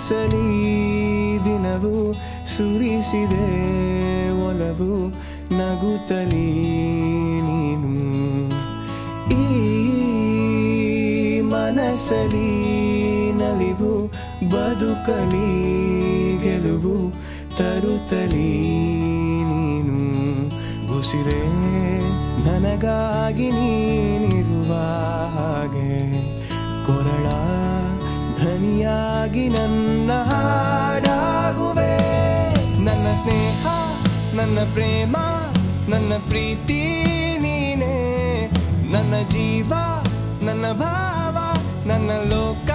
ಆಸಲಿ ದಿನವು ಸುರಿಸಿದೆ ಒಲವು ನಗುತ್ತಲೇ ನೀನು ಈ ಮನಸಲಿ ನಲಿವು ಬದುಕಲಿ ಗೆಲುವು ತರುತ್ತಲೇ ನೀನು ಉಸಿರೇ ನನಗಾಗಿ ನೀನಿರುವ ಹಾಗೆ ಕೊರಳ ಧ್ವನಿಯಾಗಿ ನನ್ನ ಹಾಡಾಗುವೆ ನನ್ನ ಸ್ನೇಹ ನನ್ನ ಪ್ರೇಮ ನನ್ನ ಪ್ರೀತಿ ನೀನೇ ನನ್ನ ಜೀವ ನನ್ನ ಭಾವ ನನ್ನ ಲೋಕ